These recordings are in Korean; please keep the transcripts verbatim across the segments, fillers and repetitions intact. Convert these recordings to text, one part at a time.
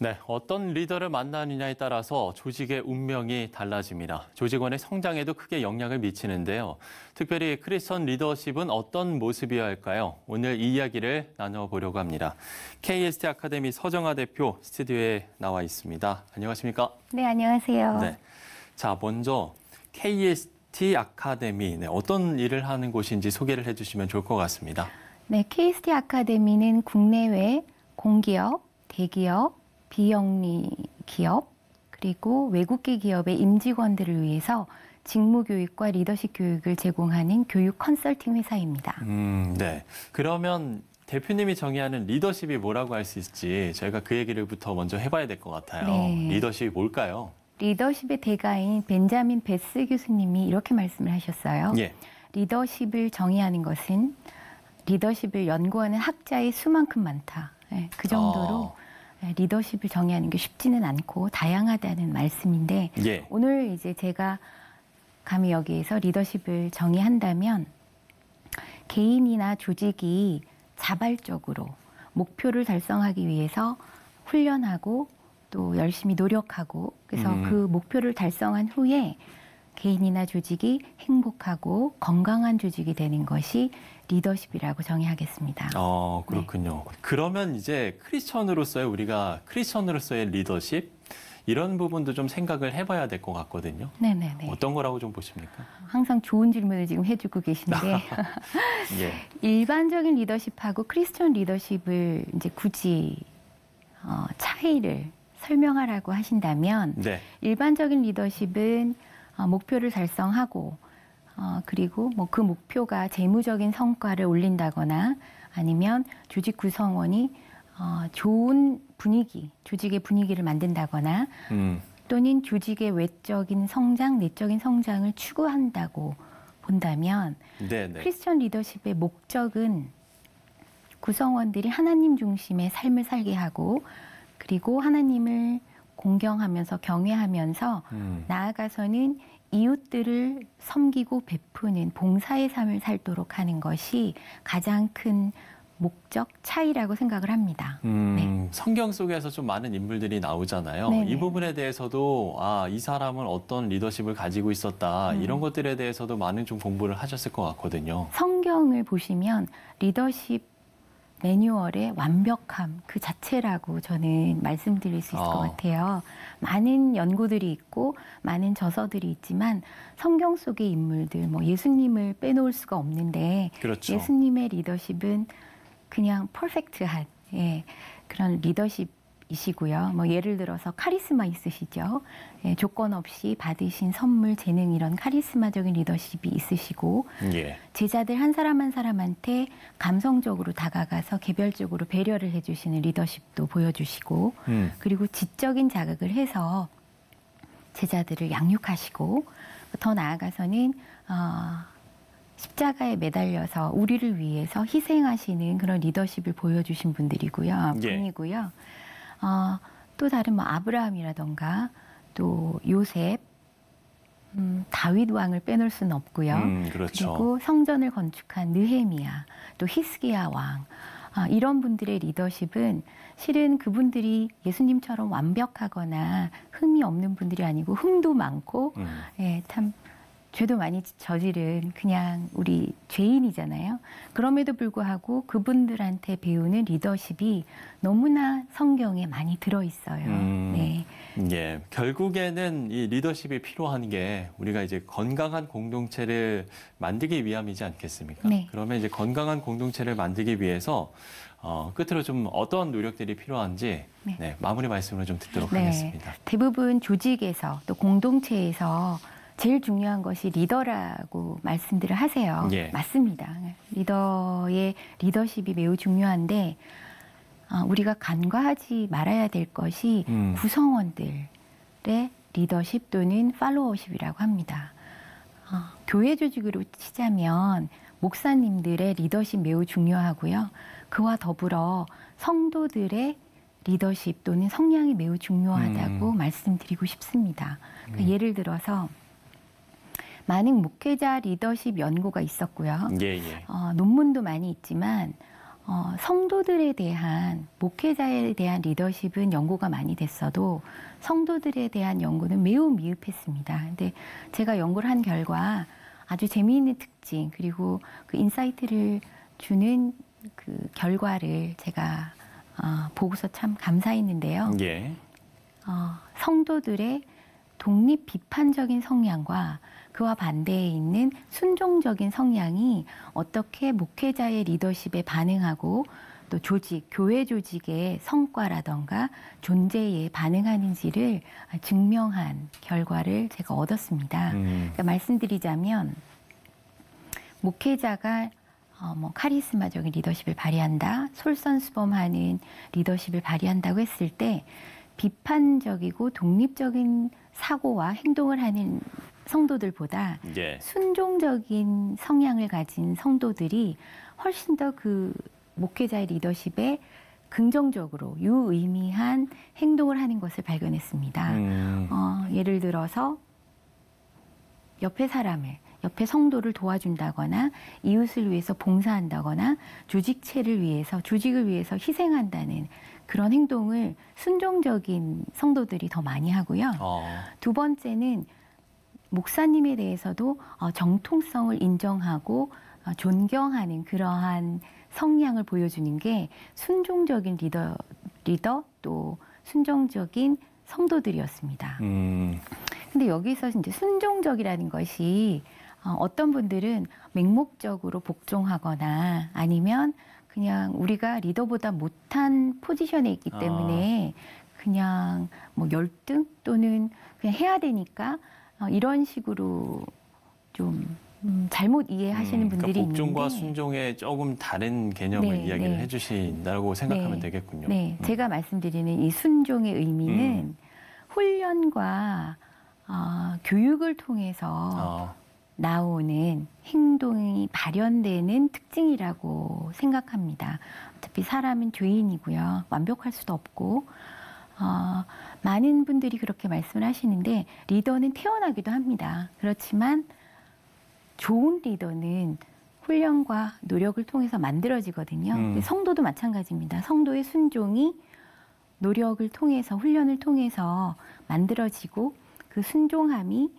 네, 어떤 리더를 만나느냐에 따라서 조직의 운명이 달라집니다. 조직원의 성장에도 크게 영향을 미치는데요. 특별히 크리스천 리더십은 어떤 모습이어야 할까요? 오늘 이 이야기를 나눠보려고 합니다. 케이에스티 아카데미 서정하 대표 스튜디오에 나와 있습니다. 안녕하십니까? 네, 안녕하세요. 네, 자, 먼저 케이에스티 아카데미, 네, 어떤 일을 하는 곳인지 소개를 해주시면 좋을 것 같습니다. 네, 케이에스티 아카데미는 국내외 공기업, 대기업, 비영리 기업, 그리고 외국계 기업의 임직원들을 위해서 직무교육과 리더십 교육을 제공하는 교육 컨설팅 회사입니다. 음, 네. 그러면 대표님이 정의하는 리더십이 뭐라고 할 수 있을지 저희가 그 얘기를부터 먼저 해봐야 될 것 같아요. 네. 리더십이 뭘까요? 리더십의 대가인 벤자민 베스 교수님이 이렇게 말씀을 하셨어요. 예. 리더십을 정의하는 것은 리더십을 연구하는 학자의 수만큼 많다. 네, 그 정도로 아. 리더십을 정의하는 게 쉽지는 않고 다양하다는 말씀인데, 예. 오늘 이제 제가 감히 여기에서 리더십을 정의한다면 개인이나 조직이 자발적으로 목표를 달성하기 위해서 훈련하고 또 열심히 노력하고, 그래서 음. 그 목표를 달성한 후에 개인이나 조직이 행복하고 건강한 조직이 되는 것이 리더십이라고 정의하겠습니다. 아, 그렇군요. 네. 그러면 이제 크리스천으로서의 우리가 크리스천으로서의 리더십 이런 부분도 좀 생각을 해봐야 될 것 같거든요. 네네네. 어떤 거라고 좀 보십니까? 항상 좋은 질문을 지금 해주고 계신데 예. 일반적인 리더십하고 크리스천 리더십을 이제 굳이 어, 차이를 설명하라고 하신다면, 네. 일반적인 리더십은 어, 목표를 달성하고 어, 그리고 뭐 그 목표가 재무적인 성과를 올린다거나 아니면 조직 구성원이 어, 좋은 분위기, 조직의 분위기를 만든다거나 음. 또는 조직의 외적인 성장, 내적인 성장을 추구한다고 본다면, 네네. 크리스천 리더십의 목적은 구성원들이 하나님 중심의 삶을 살게 하고, 그리고 하나님을 공경하면서 경외하면서 음. 나아가서는 이웃들을 섬기고 베푸는 봉사의 삶을 살도록 하는 것이 가장 큰 목적 차이라고 생각을 합니다. 음, 네. 성경 속에서 좀 많은 인물들이 나오잖아요. 네네. 이 부분에 대해서도 아, 이 사람은 어떤 리더십을 가지고 있었다, 음. 이런 것들에 대해서도 많은 좀 공부를 하셨을 것 같거든요. 성경을 보시면 리더십 매뉴얼의 완벽함 그 자체라고 저는 말씀드릴 수 있을 아. 것 같아요. 많은 연구들이 있고 많은 저서들이 있지만 성경 속의 인물들, 뭐 예수님을 빼놓을 수가 없는데, 그렇죠. 예수님의 리더십은 그냥 퍼펙트한, 예, 그런 리더십이시고요. 뭐 예를 들어서 카리스마 있으시죠. 예, 조건 없이 받으신 선물, 재능 이런 카리스마적인 리더십이 있으시고, 예. 제자들 한 사람 한 사람한테 감성적으로 다가가서 개별적으로 배려를 해주시는 리더십도 보여주시고, 음. 그리고 지적인 자극을 해서 제자들을 양육하시고, 더 나아가서는 어, 십자가에 매달려서 우리를 위해서 희생하시는 그런 리더십을 보여주신 분들이고요. 분이고요. 예. 어, 또 다른 뭐 아브라함이라던가 또 요셉, 음, 다윗 왕을 빼놓을 수는 없고요. 음, 그렇죠. 그리고 성전을 건축한 느헤미야, 또 히스기야 왕, 어, 이런 분들의 리더십은 실은 그분들이 예수님처럼 완벽하거나 흠이 없는 분들이 아니고 흠도 많고, 음. 예, 참 죄도 많이 저지른 그냥 우리 죄인이잖아요. 그럼에도 불구하고 그분들한테 배우는 리더십이 너무나 성경에 많이 들어있어요. 음, 네. 예, 결국에는 이 리더십이 필요한 게 우리가 이제 건강한 공동체를 만들기 위함이지 않겠습니까? 네. 그러면 이제 건강한 공동체를 만들기 위해서 어, 끝으로 좀 어떤 노력들이 필요한지, 네. 네, 마무리 말씀을 좀 듣도록, 네. 하겠습니다. 대부분 조직에서 또 공동체에서 제일 중요한 것이 리더라고 말씀들을 하세요. 예. 맞습니다. 리더의 리더십이 매우 중요한데, 어, 우리가 간과하지 말아야 될 것이 음. 구성원들의 리더십 또는 팔로워십이라고 합니다. 어, 교회 조직으로 치자면 목사님들의 리더십 매우 중요하고요. 그와 더불어 성도들의 리더십 또는 성향이 매우 중요하다고 음. 말씀드리고 싶습니다. 그러니까 음. 예를 들어서 많은 목회자 리더십 연구가 있었고요. 예, 예. 어, 논문도 많이 있지만 어, 성도들에 대한, 목회자에 대한 리더십은 연구가 많이 됐어도 성도들에 대한 연구는 매우 미흡했습니다. 근데 제가 연구를 한 결과 아주 재미있는 특징, 그리고 그 인사이트를 주는 그 결과를 제가 어, 보고서 참 감사했는데요. 예. 어, 성도들의 독립 비판적인 성향과 그와 반대에 있는 순종적인 성향이 어떻게 목회자의 리더십에 반응하고 또 조직, 교회 조직의 성과라던가 존재에 반응하는지를 증명한 결과를 제가 얻었습니다. 음. 그러니까 말씀드리자면 목회자가 어, 뭐 카리스마적인 리더십을 발휘한다, 솔선수범하는 리더십을 발휘한다고 했을 때 비판적이고 독립적인 사고와 행동을 하는 성도들보다 예. 순종적인 성향을 가진 성도들이 훨씬 더 그 목회자의 리더십에 긍정적으로 유의미한 행동을 하는 것을 발견했습니다. 음. 어, 예를 들어서 옆에 사람을, 옆에 성도를 도와준다거나 이웃을 위해서 봉사한다거나 조직체를 위해서, 조직을 위해서 희생한다는 그런 행동을 순종적인 성도들이 더 많이 하고요. 어. 두 번째는 목사님에 대해서도 정통성을 인정하고 존경하는 그러한 성향을 보여주는 게 순종적인 리더, 리더 또 순종적인 성도들이었습니다. 음. 근데 여기서 이제 순종적이라는 것이 어떤 분들은 맹목적으로 복종하거나 아니면 그냥 우리가 리더보다 못한 포지션에 있기 때문에 아. 그냥 뭐 열등 또는 그냥 해야 되니까 이런 식으로 좀 잘못 이해하시는 음, 그러니까 분들이 있는데 복종과 순종의 조금 다른 개념을 네, 이야기를 네. 해주신다고 생각하면 네, 되겠군요. 네, 음. 제가 말씀드리는 이 순종의 의미는 음. 훈련과 어, 교육을 통해서 어. 나오는 행동이 발현되는 특징이라고 생각합니다. 어차피 사람은 죄인이고요. 완벽할 수도 없고 어, 많은 분들이 그렇게 말씀을 하시는데 리더는 태어나기도 합니다. 그렇지만 좋은 리더는 훈련과 노력을 통해서 만들어지거든요. 음. 성도도 마찬가지입니다. 성도의 순종이 노력을 통해서, 훈련을 통해서 만들어지고 그 순종함이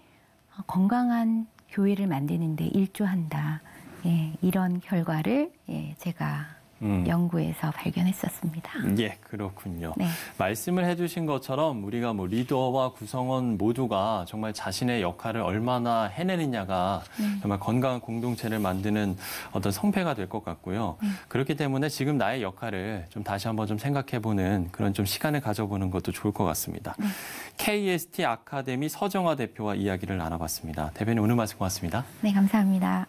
건강한 교회를 만드는 데 일조한다. 예, 이런 결과를 예, 제가 음. 연구에서 발견했었습니다. 예, 그렇군요. 네. 말씀을 해주신 것처럼 우리가 뭐 리더와 구성원 모두가 정말 자신의 역할을 얼마나 해내느냐가 네. 정말 건강한 공동체를 만드는 어떤 성패가 될 것 같고요. 네. 그렇기 때문에 지금 나의 역할을 좀 다시 한번 좀 생각해보는 그런 좀 시간을 가져보는 것도 좋을 것 같습니다. 네. 케이에스티 아카데미 서정하 대표와 이야기를 나눠봤습니다. 대표님 오늘 말씀 고맙습니다. 네, 감사합니다.